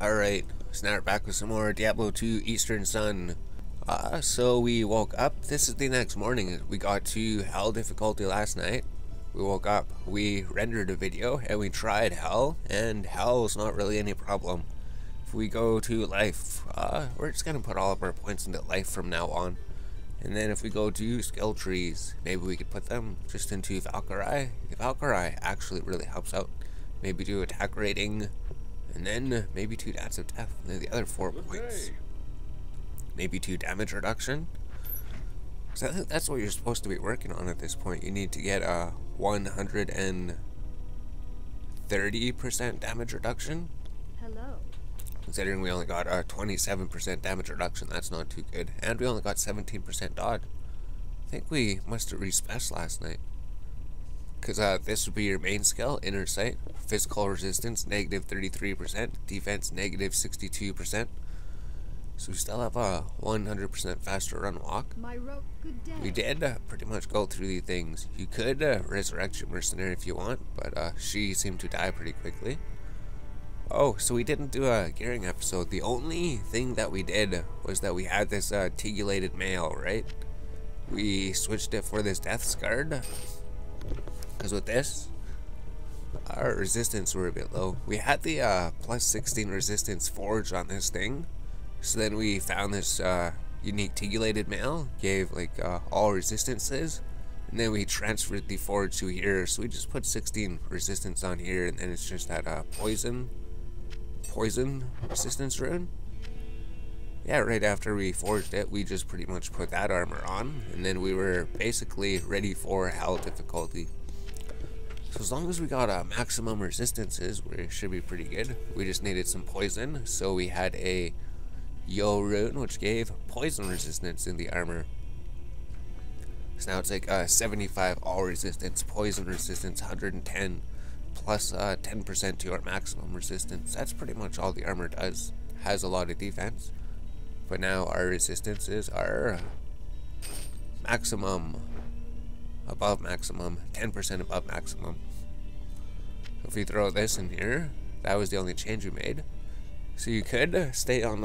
Alright, snart back with some more Diablo II Eastern Sun. So we woke up. This is the next morning. We got to Hell difficulty last night. We woke up, we rendered a video, and we tried Hell, and Hell's not really any problem. If we go to Life, we're just gonna put all of our points into Life from now on. And then if we go to skill trees, maybe we could put them just into Valkyrie. Valkyrie actually really helps out. Maybe do attack rating, and then maybe 2 deaths of death, and then the other 4 points. Maybe 2 damage reduction. So I think that's what you're supposed to be working on at this point. You need to get a 130% damage reduction. Hello. Considering we only got a 27% damage reduction, that's not too good. And we only got 17% dodge. I think we must have respec last night. Because this would be your main skill, Inner Sight. Physical resistance, negative 33%. Defense, negative 62%. So we still have a 100% faster run walk. We did pretty much go through the things. You could resurrect your mercenary if you want, but she seemed to die pretty quickly. Oh, so we didn't do a gearing episode. The only thing that we did was that we had this Tegulated mail, right? We switched it for this Death's Guard, because with this, our resistance were a bit low. We had the plus 16 resistance forged on this thing, so then we found this unique Tegulated mail, gave like all resistances, and then we transferred the forge to here, so we just put 16 resistance on here, and then it's just that poison resistance rune. Yeah, right after we forged it, we just pretty much put that armor on, and then we were basically ready for Hell difficulty. So as long as we got maximum resistances, we should be pretty good. We just needed some poison, so we had a Yo rune, which gave poison resistance in the armor. So now it's like 75 all resistance, poison resistance 110, plus 10% to our maximum resistance. That's pretty much all the armor does. Has a lot of defense, but now our resistances are maximum, above maximum, 10% above maximum. So if we throw this in here, that was the only change we made. So you could stay on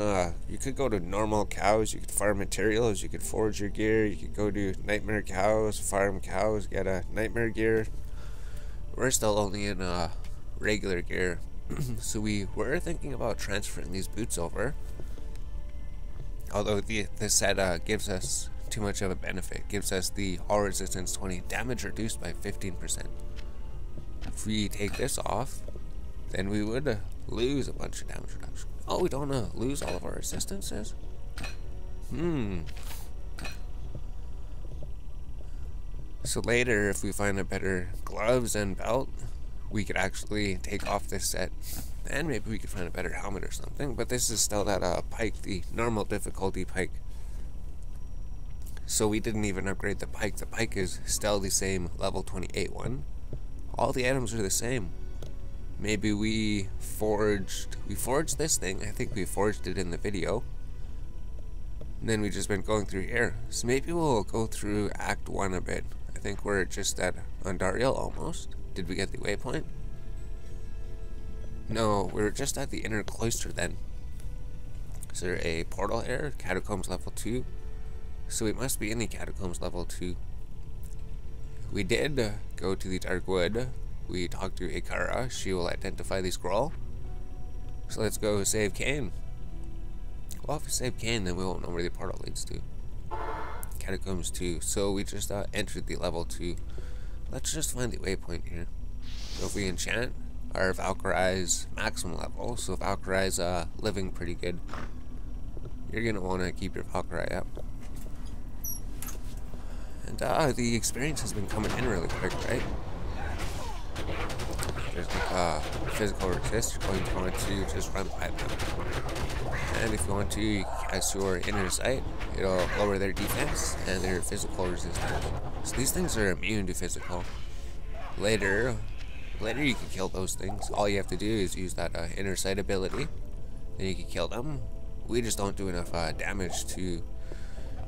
you could go to normal cows, you could farm materials, you could forge your gear, you could go to nightmare cows, farm cows, get a nightmare gear. We're still only in regular gear, so we were thinking about transferring these boots over, although this set gives us too much of a benefit. It gives us the all resistance 20, damage reduced by 15%. If we take this off, then we would lose a bunch of damage reduction. Oh, we don't lose all of our resistances? So later, if we find a better gloves and belt, we could actually take off this set, and maybe we could find a better helmet or something. But this is still that pike, the normal difficulty pike. So we didn't even upgrade the pike. The pike is still the same level 28 one. All the items are the same. Maybe we forged this thing. I think we forged it in the video. And then we've just been going through here. So maybe we'll go through Act 1 a bit. I think we're just at Andariel almost. Did we get the waypoint? No, we were just at the inner cloister then. Is there a portal here? Catacombs level 2. So we must be in the Catacombs level 2. We did go to the Darkwood. We talked to Akara. She will identify the scroll. So let's go save Cain. Well, if we save Cain, then we won't know where the portal leads to. Catacombs 2. So we just entered the level 2. Let's just find the waypoint here. So if we enchant, our Valkyrie's maximum level. So Valkyrie's living pretty good. You're gonna want to keep your Valkyrie up. And the experience has been coming in really quick, right? There's like physical resist. You're going to want to just run by them. And if you want to cast your Inner Sight, it'll lower their defense and their physical resistance. So these things are immune to physical. Later you can kill those things. All you have to do is use that Inner Sight ability, then you can kill them. We just don't do enough damage to.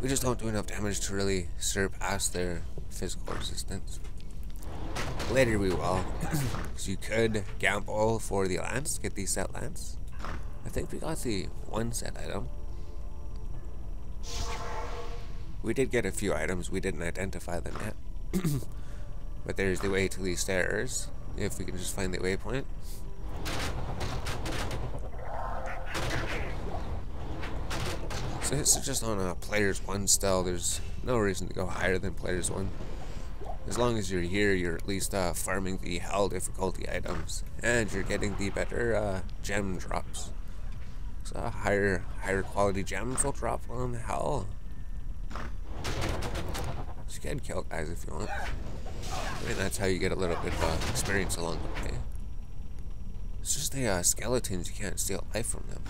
We just don't do enough damage to really surpass their physical resistance. Later we will. So you could gamble for the lance, get the set lance. I think we got the one set item. We did get a few items. We didn't identify them yet. But there's the way to these stairs, if we can just find the waypoint. So this is just on a players 1 still. There's no reason to go higher than players 1. As long as you're here, you're at least farming the Hell difficulty items, and you're getting the better gem drops. So higher quality gems will drop on Hell. So you can kill guys if you want. I mean, that's how you get a little bit of experience along the way. It's just the skeletons, you can't steal life from them.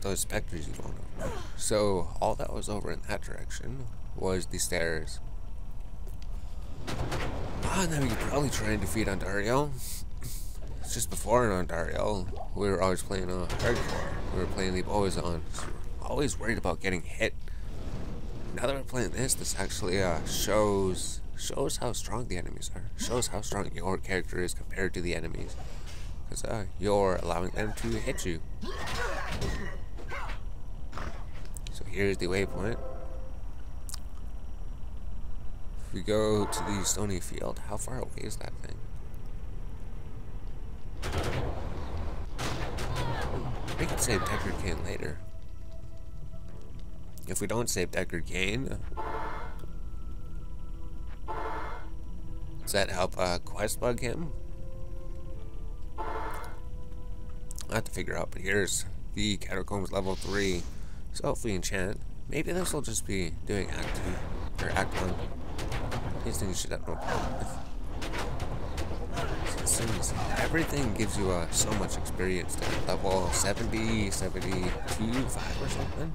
Those specters you don't know. So all that was over in that direction was the stairs. Ah, now we could probably try and defeat Andariel. It's just before in Andariel, we were always playing hardcore. We were playing the bows on, so we were always worried about getting hit. Now that we're playing this, this actually shows how strong the enemies are. Shows how strong your character is compared to the enemies, because you're allowing them to hit you. So here's the waypoint. If we go to the stony field, how far away is that thing? We could save Deckard Cain later. If we don't save Deckard Cain, does that help quest bug him? I'll have to figure out, but here's the Catacombs level 3. So if we enchant, maybe this will just be doing Act 2, or Act 1. These things should have no problem with. Since everything gives you so much experience to level 70, 72, 5 or something.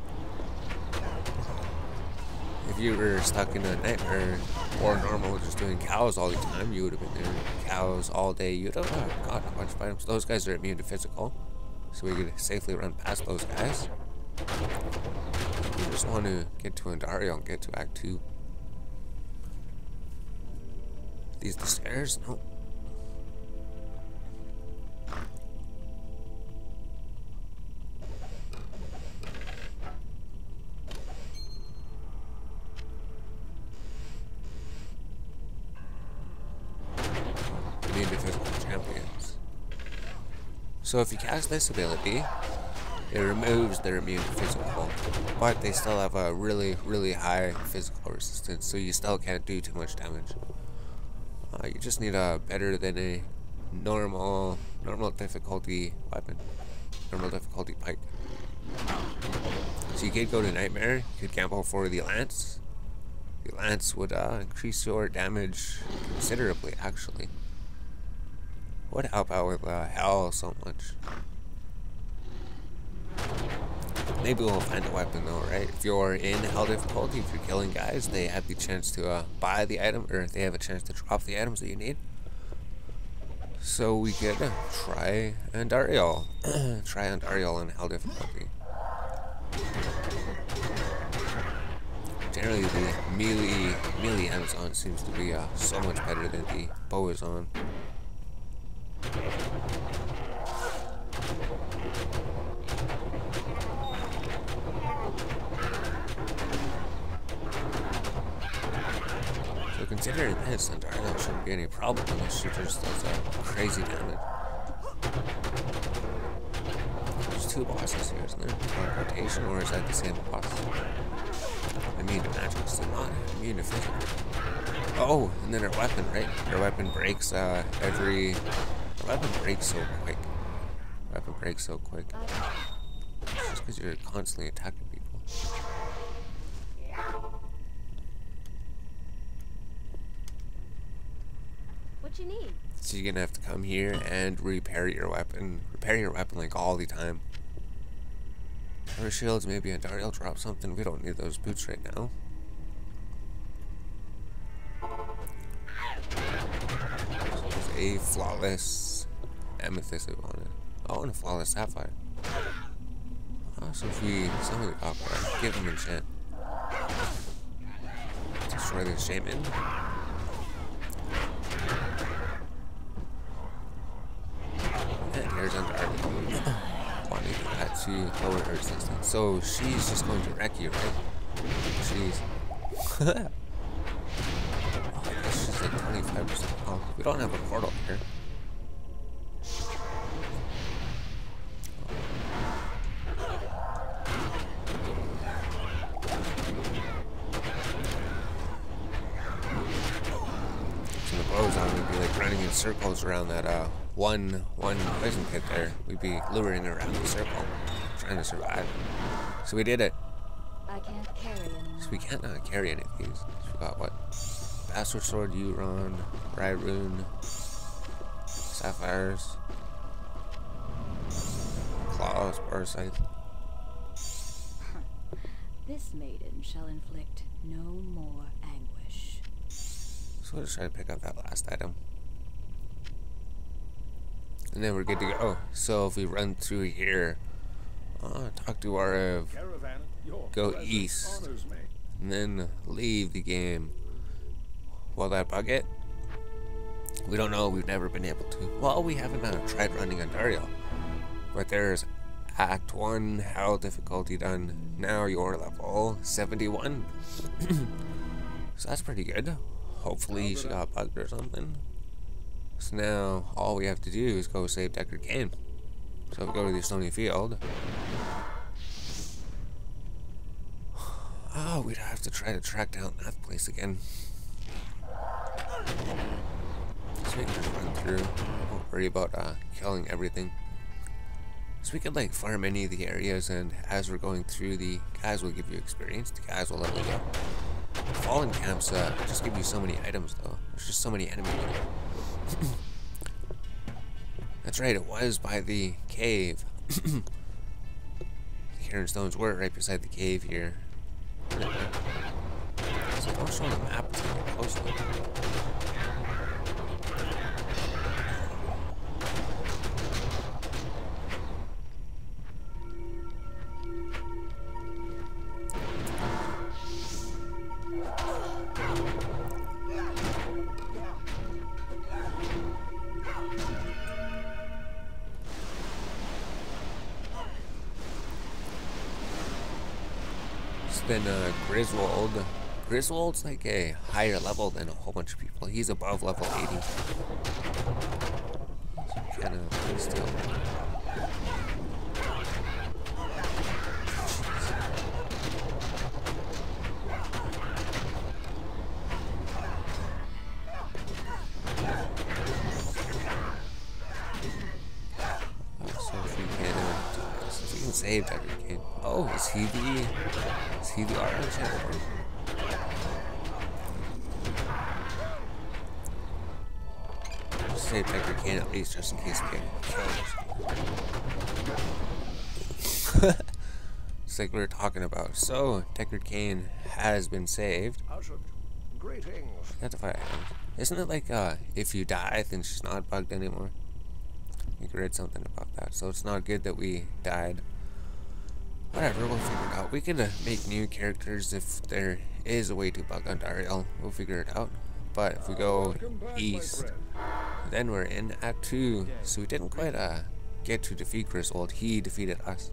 If you were stuck in a nightmare or normal just doing cows all the time, you would have been doing cows all day. You'd have gotten a bunch of items. Those guys are immune to physical, so we could safely run past those guys. We just want to get to Andariel and get to Act 2. These the stairs? No. We need to visit champions. So if you cast this ability, it removes their immune to physical, but they still have a really high physical resistance, so you still can't do too much damage. You just need a better than a normal difficulty weapon, normal difficulty pike. So you could go to Nightmare, you could gamble for the Lance. The Lance would increase your damage considerably, actually. Would help out with Hell so much. Maybe we'll find a weapon though, right? If you're in Hell difficulty, if you're killing guys, they have the chance to buy the item, or they have a chance to drop the items that you need. So we could try Andariel. Try Andariel in Hell difficulty. Generally, the melee Amazon seems to be so much better than the bow is on. Considering this, Andariel shouldn't be any problem unless she just does crazy damage. There's two bosses here, isn't there? Teleportation, or is that the same boss? I mean, the magic, still not. I mean, the physical. Oh, and then her weapon, right? Her weapon breaks Her weapon breaks so quick. It's just because you're constantly attacking people. You need. So you're gonna have to come here and repair your weapon. Repair your weapon like all the time. Her shields, maybe Andariel drop something. We don't need those boots right now. There's a flawless amethyst we wanted. Oh, and a flawless sapphire. So if we summon the opera, give him an enchant. Destroy the shaman. she lowered her resistance. So she's just going to wreck you, right? She's oh, that's just like 25%. Oh, we don't have a portal here. Circles around that one poison pit there. We'd be luring around the circle, trying to survive. So we did it. I can't carry any. So we can't carry any of these. So we got what? Bastard Sword, Euron, Bright Rune, Sapphires, Claws, Parasite. This maiden shall inflict no more anguish. So we'll just try to pick up that last item. And then we're good to go. Oh, so if we run through here, talk to our go east, and then leave the game. Will that bug it? We don't know. We've never been able to. Well, we haven't tried running Andariel, but there's Act 1, Hell difficulty done. Now you're level 71. So that's pretty good. Hopefully she got bugged or something. So now all we have to do is go save Deckard Cain. So we go to the Stony Field. Oh, we'd have to try to track down that place again. So we can just run through. Don't worry about killing everything. So we can like farm any of the areas, and as we're going through, the guys will give you experience. The guys will level you up. Fallen camps just give you so many items though. There's just so many enemies. That's right, it was by the cave. The Cairn stones were right beside the cave here. So don't show the map too closely. Griswold. Griswold's like a higher level than a whole bunch of people. He's above level 80. So kind of still. So if we can, if we can save that kid. Oh, is he the? See the orange chamber. Save Deckard Cain at least, just in case we get killed. It's like we were talking about. So Deckard Cain has been saved. Identify. Isn't it like if you die, then she's not bugged anymore? I think I read something about that. So it's not good that we died. Whatever, we'll figure it out. We can make new characters if there is a way to bug on Duriel. We'll figure it out. But if we go east, then we're in Act 2. So we didn't quite get to defeat Griswold. He defeated us.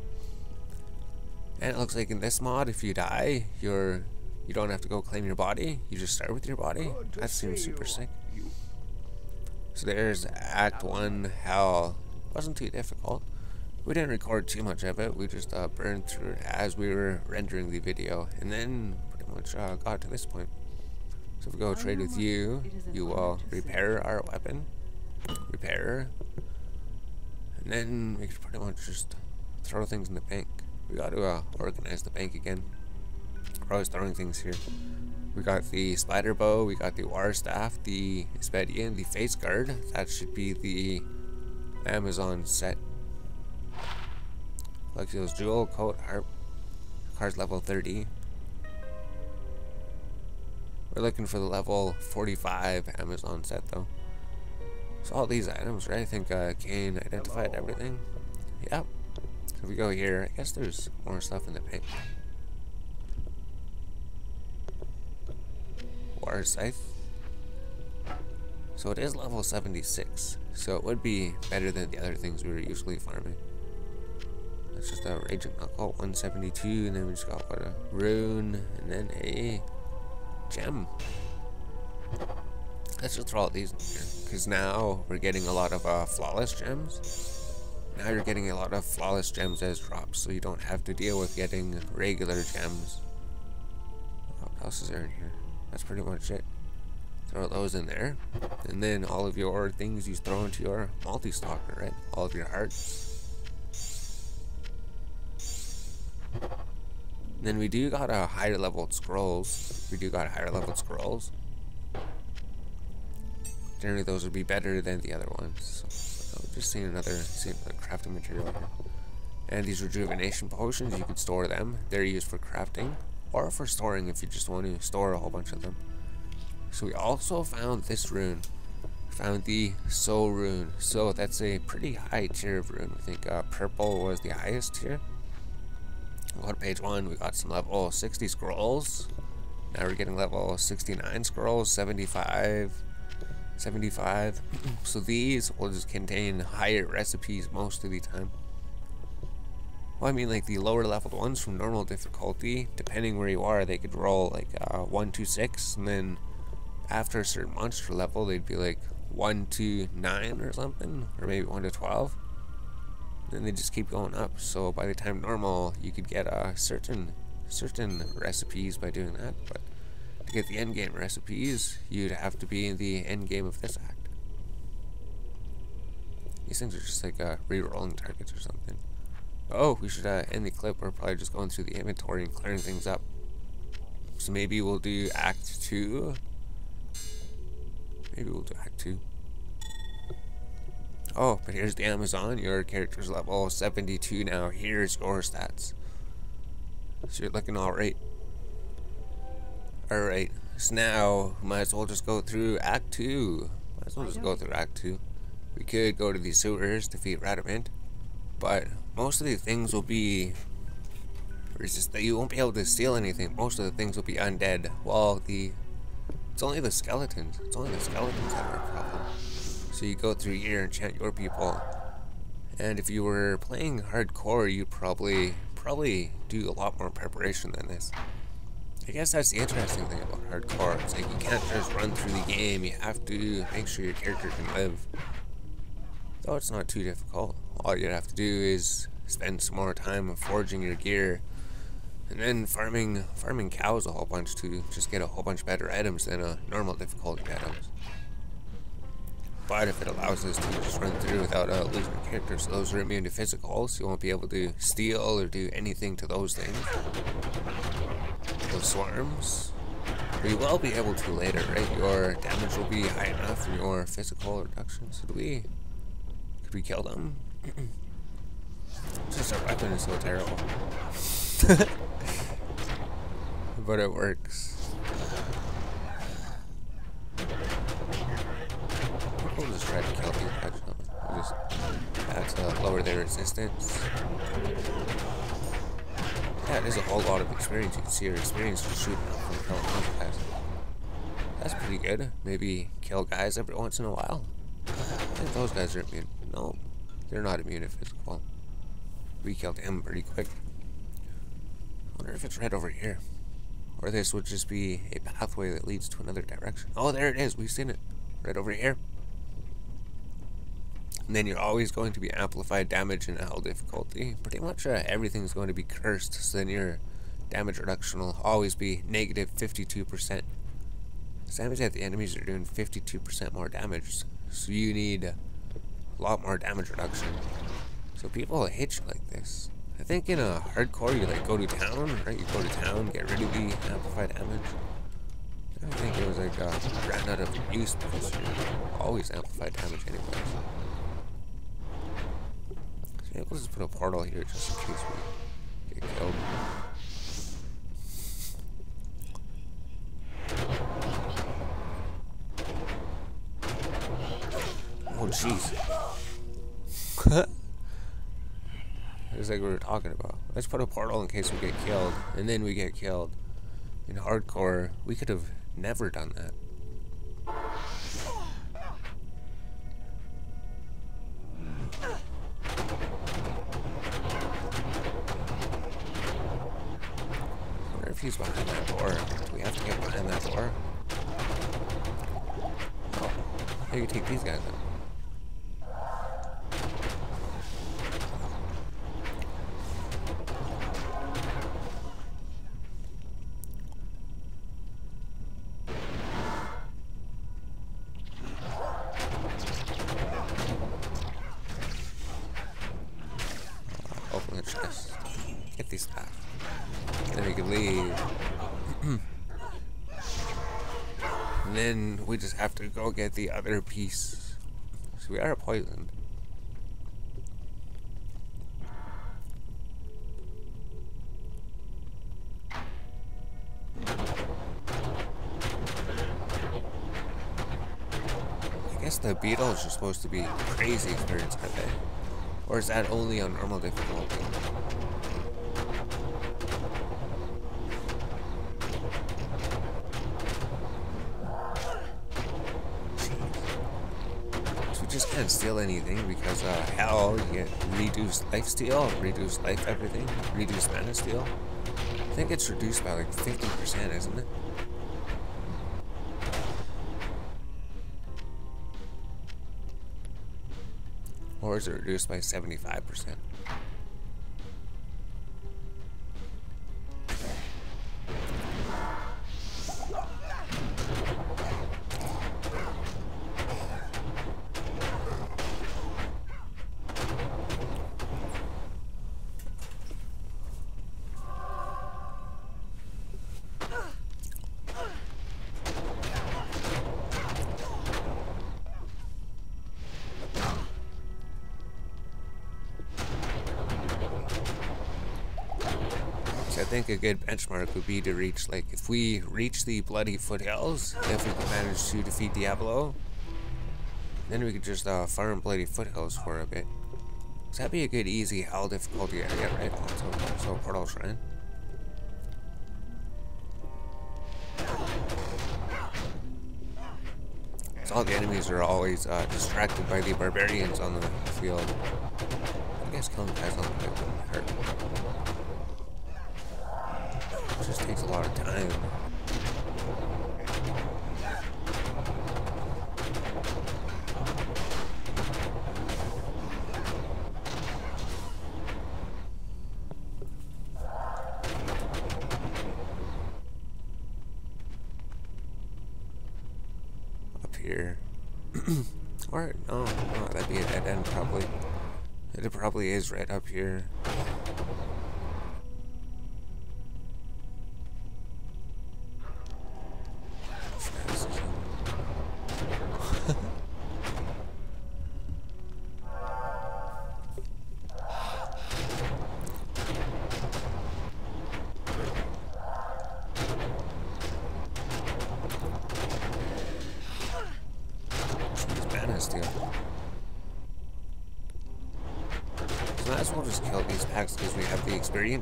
And it looks like in this mod, if you die, you don't have to go claim your body. You just start with your body. That seems super sick. So there's Act 1 Hell. Wasn't too difficult. We didn't record too much of it, we just burned through it as we were rendering the video, and then pretty much got to this point. So if we go trade with you, you will repair our weapon, repair, and then we could pretty much just throw things in the bank. We got to organize the bank again. We're always throwing things here. We got the spider bow, we got the war staff, the Espedian, the face guard, that should be the Amazon set. Luxio's jewel, coat, harp. Car's level 30. We're looking for the level 45 Amazon set though. So all these items, right? I think Cain identified everything. Yep. So if we go here, I guess there's more stuff in the bank. Water scythe. So it is level 76. So it would be better than the other things we were usually farming. that's just a raging. I got 172, and then we just got a rune, and then a gem. Let's just throw out these, because now we're getting a lot of flawless gems. Now you're getting a lot of flawless gems as drops, so you don't have to deal with getting regular gems. What else is there in here? That's pretty much it. Throw those in there, and then all of your things you throw into your multi-stalker, right? All of your hearts. And then we do got a higher leveled scrolls. Generally, those would be better than the other ones. So I've just seen another crafting material here. And these rejuvenation potions, you can store them. They're used for crafting or for storing if you just want to store a whole bunch of them. So we also found this rune. Found the soul rune. So that's a pretty high tier of rune. I think purple was the highest tier. We'll go to page 1. We got some level 60 scrolls. Now we're getting level 69 scrolls, 75. So these will just contain higher recipes most of the time. Well, I mean, like the lower leveled ones from normal difficulty, depending where you are, they could roll like 1, 2, 6, and then after a certain monster level, they'd be like 1 to 9 or something, or maybe 1 to 12. Then they just keep going up. So by the time normal, you could get certain recipes by doing that. But to get the end game recipes, you'd have to be in the end game of this act. These things are just like re-rolling targets or something. Oh, we should end the clip. We're probably just going through the inventory and clearing things up. So maybe we'll do Act 2. Oh, but here's the Amazon. Your character's level 72 now. Here's your stats. So you're looking alright. Alright, so now might as well just go through Act 2. We could go to the sewers, defeat Radament, but most of the things will be resist. You won't be able to steal anything. Most of the things will be undead. Well, it's only the skeletons. That are a problem. So you go through here and enchant your people, and if you were playing hardcore, you probably do a lot more preparation than this. I guess that's the interesting thing about hardcore. It's like you can't just run through the game. You have to make sure your character can live. Though it's not too difficult. All you have to do is spend some more time forging your gear, and then farming cows a whole bunch to just get a whole bunch better items than a normal difficulty items. But if it allows us to just run through without losing characters, so those are immune to physicals, so you won't be able to steal or do anything to those things. Those swarms, we will be able to later, right? Your damage will be high enough and your physical reduction. So could we kill them? Just our weapon is so terrible. But it works. We'll just try to kill these guys. That's lower their resistance. Yeah, there's a whole lot of experience. You can see your experience for shooting up and killing those guys. That's pretty good. Maybe kill guys every once in a while. I think those guys are immune. No, they're not immune to physical. We killed him pretty quick. I wonder if it's right over here. Or this would just be a pathway that leads to another direction. Oh, there it is. We've seen it. Right over here. And then you're always going to be amplified damage in hell difficulty. Pretty much everything's going to be cursed, so then your damage reduction will always be negative 52%. So that means that the enemies are doing 52% more damage, so you need a lot more damage reduction. So people hit you like this. I think in a hardcore you like go to town, right? You go to town, get rid of the amplified damage. I think it was like ran out of use because you're always amplified damage anyway. Yeah, we'll just put a portal here just in case we get killed. Oh, jeez. It's like we were talking about. Let's put a portal in case we get killed, and then we get killed. In hardcore, we could have never done that. he's behind that door. We have to get behind that door. Oh, I can take these guys out. We just have to go get the other piece. So we are poisoned. I guess the beetles are supposed to be crazy experience, aren't they? Or is that only on normal difficulty? Just can't steal anything because hell, you get reduced life steal, reduced life everything, reduced mana steal. I think it's reduced by like 50%, isn't it? Or is it reduced by 75%? I think a good benchmark would be to reach, like, if we reach the Bloody Foothills, if we can manage to defeat Diablo, then we could just farm Bloody Foothills for a bit. So that'd be a good easy hell difficulty area, right? So Portal Shrine. So all the enemies are always distracted by the barbarians on the field. I guess killing guys on the field wouldn't hurt. It just takes a lot of time. Up here. Or, no, that'd be a dead end probably. It probably is right up here.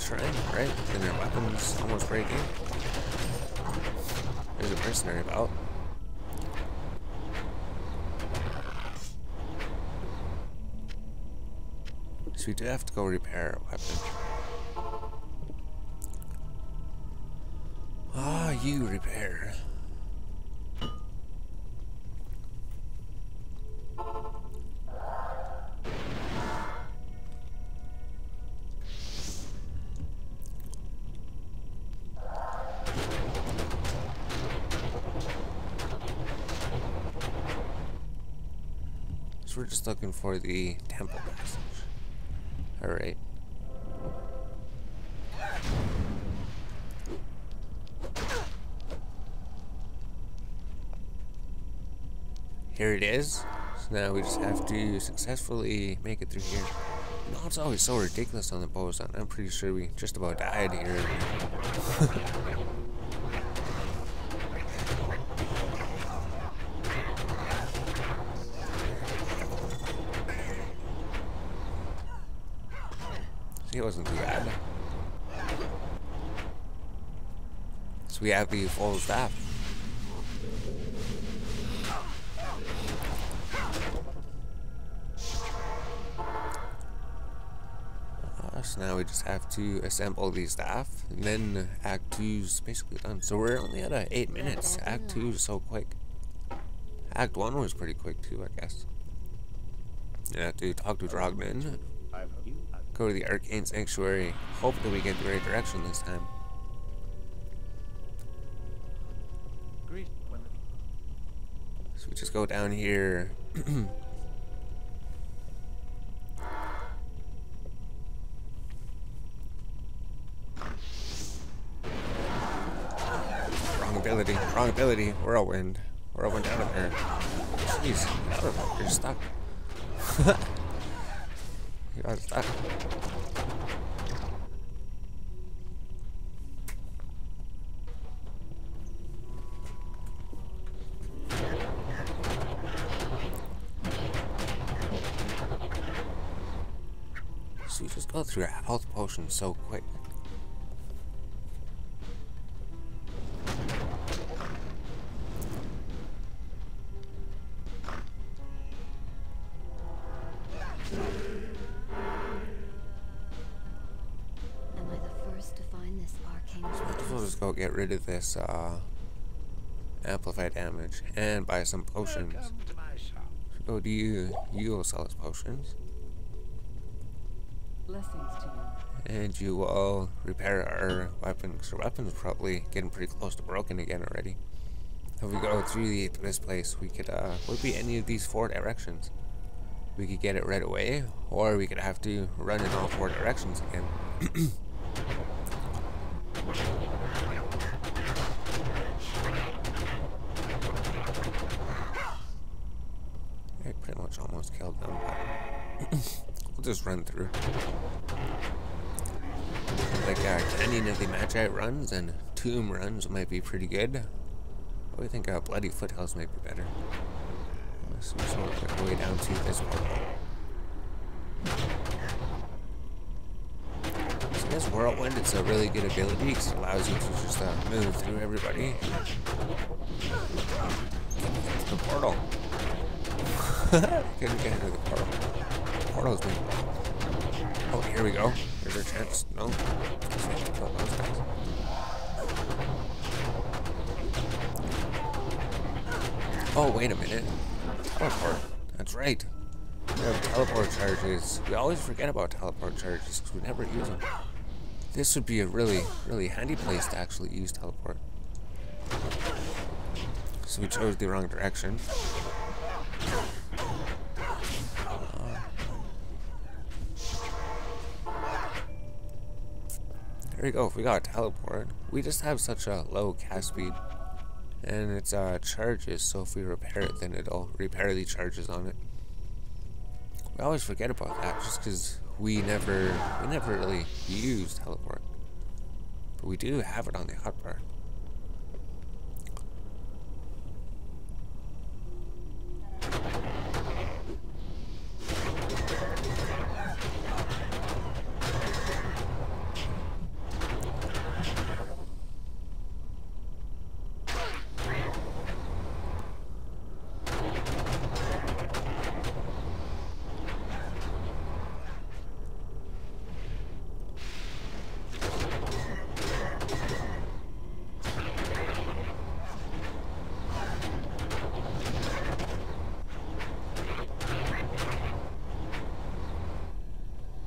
Shrine, right? And their weapons almost breaking. There's a mercenary about. So we do have to go repair our weapon. Ah, you repair. We're just looking for the temple passage. Alright. Here it is. So now we just have to successfully make it through here. No, it's always so ridiculous on the boss. I'm pretty sure we just about died here. It wasn't too bad. So we have the full staff. So now we just have to assemble the staff, and then Act 2's basically done. So we're only at 8 minutes. Act 2 is so quick. Act 1 was pretty quick too, I guess. You have to talk to Drogman, go to the Arcane Sanctuary, hope that we get the right direction this time. So we just go down here. Wrong ability, Whirlwind. Whirlwind out of there. Jeez, out of it. You're stuck. You got stuck. So you just go through a health potion so quick. Get rid of this amplified damage and buy some potions. So do you will sell us potions. Blessings to you. And you will repair our weapons. Our weapons are probably getting pretty close to broken again already. If we go through this place, we could would be any of these 4 directions. We could get it right away, or we could have to run in all 4 directions again. Almost killed them, but we'll just run through. Like Canyon of the Magi runs and tomb runs might be pretty good. But we think Bloody Foothills might be better. So we just want to make our way down to this Whirlwind. So this Whirlwind, it's a really good ability because it allows you to just move through everybody. It's the portal. Couldn't get into the portal. The portal's been... Oh, here we go. Here's our chance. No. Just have to kill those guys. Oh, wait a minute. Teleport. That's right. We have teleport charges. We always forget about teleport charges because we never use them. This would be a really, really handy place to actually use teleport. So we chose the wrong direction. There we go, if we got a teleport, we just have such a low cast speed. And it's charges, so if we repair it, then it'll repair the charges on it. We always forget about that, just because we never really use teleport. But we do have it on the hotbar.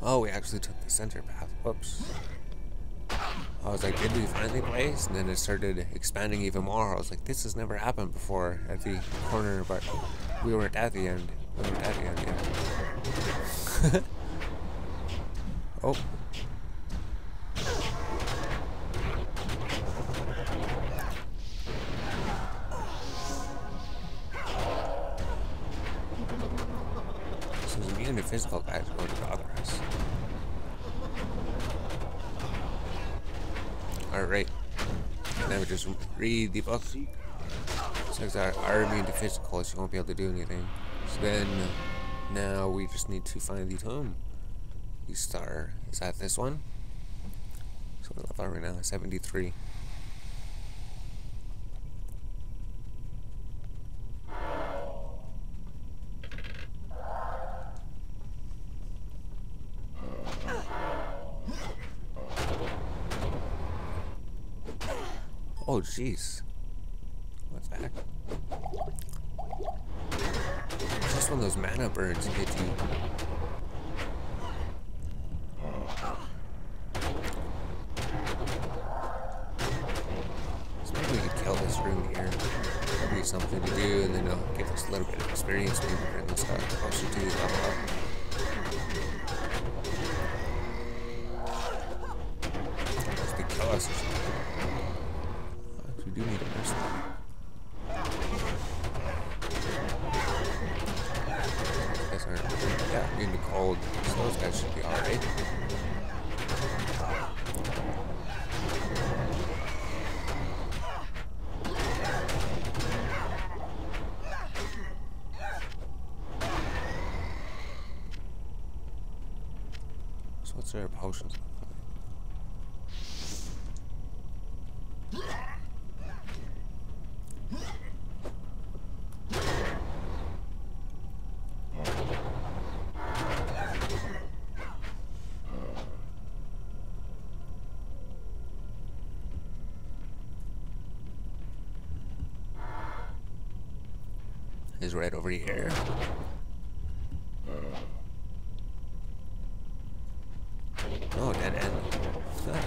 Oh, we actually took the center path. Whoops. I was like, did we find the place? And then it started expanding even more. I was like, this has never happened before at the corner, but we weren't at the end. We weren't at the end yet. Oh. So it's me and the physical guys going to bother us. Alright, now we just read the book. Since our army and the physical, she won't be able to do anything. So then, now we just need to find the tomb. The star, is that this one? So we left out right now, 73. Oh, jeez. What's that? It's just one of those mana birds that get you. So maybe we could kill this room here. That'd be something to do, and then it'll give us a little bit of experience maybe during this time. I'll also do level up. Is right over here. Oh, dead end. What's that?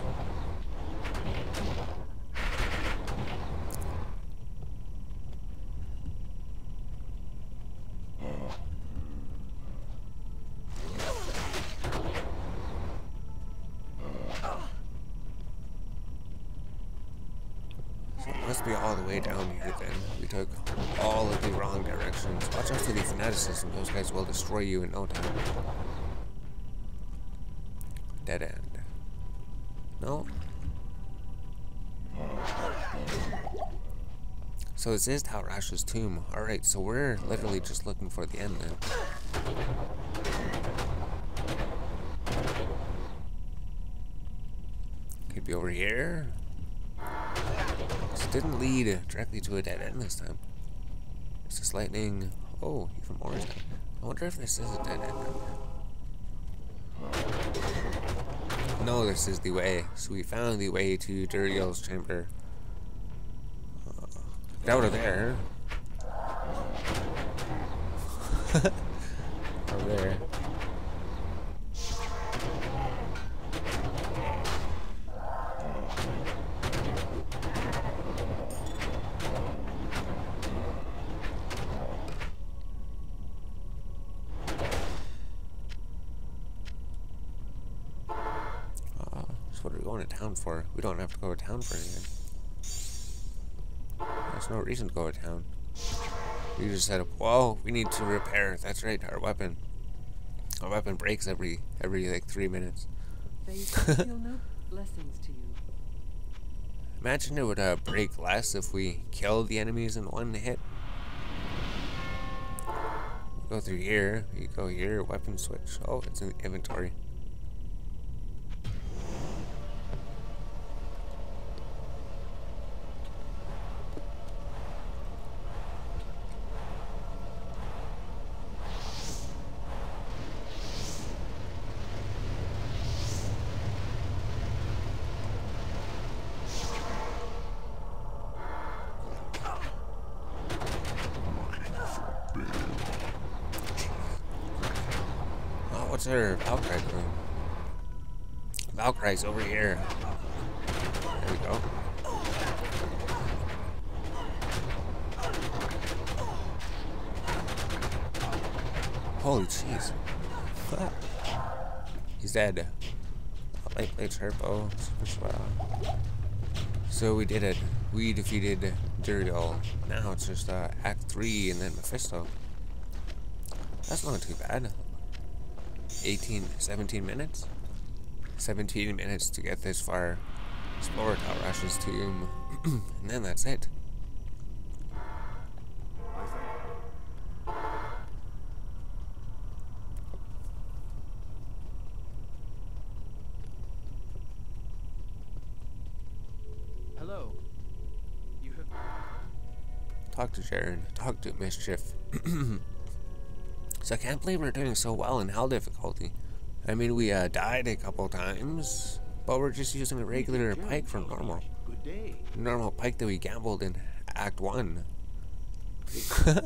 So it must be all the way down here then. We took all of the wrong directions. Watch out for the fanaticism. Those guys will destroy you in no time. Dead end. No? So this is Tal Rasha's tomb. Alright, so we're literally just looking for the end then. Could be over here. This didn't lead directly to a dead end this time. It's just lightning. Oh, even more is that. I wonder if this is a dead end. No, this is the way. So we found the way to Duriel's chamber. Get out of there. Over there. For. We don't have to go to town for anything. There's no reason to go to town. We just set up. Whoa, we need to repair. That's right, our weapon. Our weapon breaks every like 3 minutes. Imagine it would break less if we killed the enemies in one hit. Go through here. You go here. Weapon switch. Oh, it's in the inventory. Valkyrie room. Valkyrie's over here. There we go. Holy jeez. He's dead. Light blade turbo. So we did it. We defeated Duriel. Now it's just Act 3 and then Mephisto. That's not too bad. 17 minutes? 17 minutes to get this far. Explore Tal Rasha's tomb. And then that's it. Hello. You have... Talk to Sharon. Talk to Mischief. So I can't believe we're doing so well in Hell difficulty. I mean, we died a couple times, but we're just using a regular pike from normal. day. Normal pike that we gambled in Act 1. So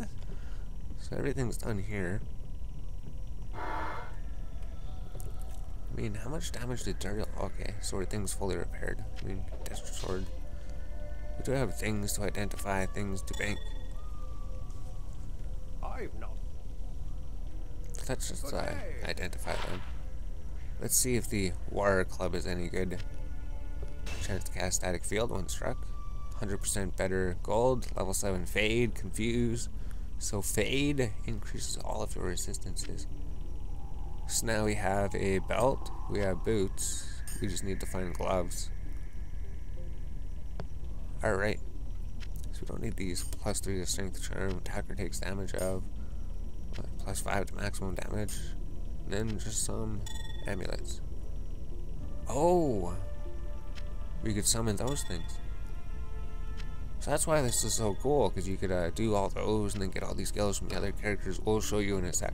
everything's done here. I mean, how much damage did Duriel... Okay, sword thing's fully repaired. I mean, desert sword. We do have things to identify, things to bank. I've not. Let's just identify them. Let's see if the Warrior Club is any good. Chance to cast Static Field when struck. 100% better gold. Level 7 Fade. Confuse. So Fade increases all of your resistances. So now we have a belt. We have boots. We just need to find gloves. Alright. So we don't need these. Plus 3 to strength charm. Attacker takes damage of. Plus 5 to maximum damage. And then just some amulets. Oh! We could summon those things. So that's why this is so cool, because you could do all those and then get all these skills from the other characters. We'll show you in a sec.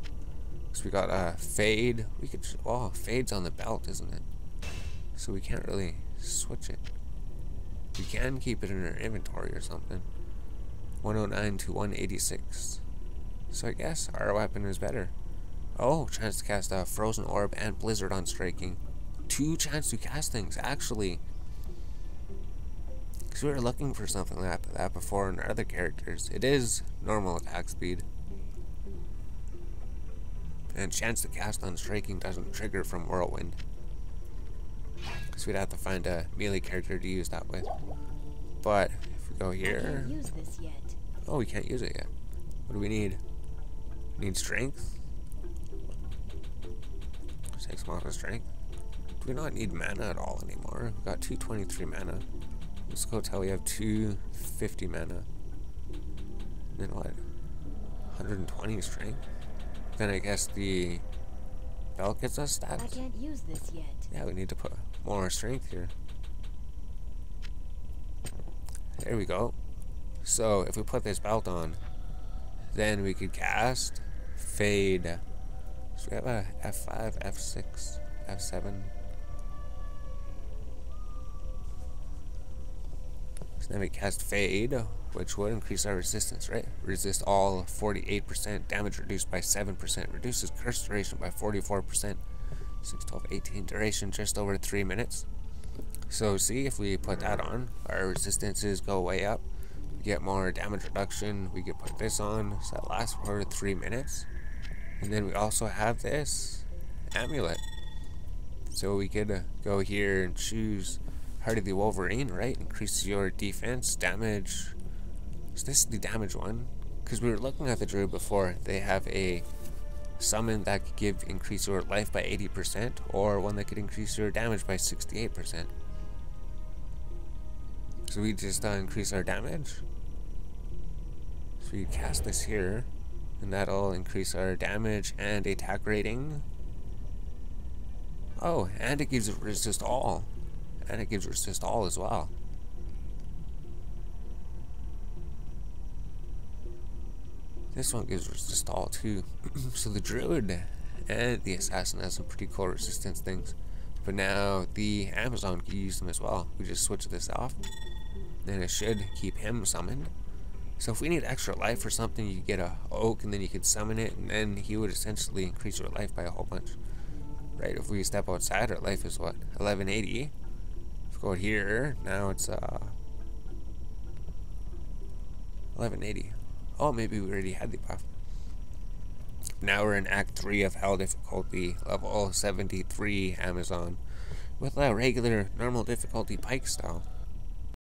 Because we got Fade. We could. Oh, Fade's on the belt, isn't it? So we can't really switch it. We can keep it in our inventory or something. 109 to 186. So I guess our weapon is better. Oh, chance to cast a Frozen Orb and Blizzard on Striking. 2 chance to cast things, actually. Because we were looking for something like that before in our other characters. It is normal attack speed. And chance to cast on Striking doesn't trigger from Whirlwind. Because we'd have to find a melee character to use that with. But if we go here... I can't use this yet. Oh, we can't use it yet. What do we need? We need strength. Takes a lot of strength. Do we not need mana at all anymore? We got 223 mana. Let's go till we have 250 mana. Then what? 120 strength. Then I guess the belt gets us that. I can't use this yet. Yeah, we need to put more strength here. There we go. So if we put this belt on, then we could cast Fade. So we have a F5, F6, F7. So then we cast Fade, which would increase our resistance, right? Resist all 48%, damage reduced by 7%, reduces curse duration by 44%, 6, 12, 18, duration just over 3 minutes. So see, if we put that on, our resistances go way up. We get more damage reduction. We could put this on, so that lasts for 3 minutes. And then we also have this amulet. So we could go here and choose Heart of the Wolverine, right? Increases your defense, damage. So this is the damage one. Because we were looking at the druid before. They have a summon that could increase your life by 80%, or one that could increase your damage by 68%. So we just increase our damage. So we cast this here. And that'll increase our damage and attack rating. Oh, and it gives resist all. And it gives resist all as well. This one gives resist all too. So the druid and the assassin has some pretty cool resistance things. But now the Amazon can use them as well. We just switch this off. Then it should keep him summoned. So if we need extra life or something, you get a Oak, and then you could summon it, and then he would essentially increase your life by a whole bunch. Right, if we step outside, our life is what? 1180. If we go here, now it's 1180. Oh, maybe we already had the buff. Now we're in Act 3 of Hell difficulty, level 73 Amazon, with a regular normal difficulty pike style.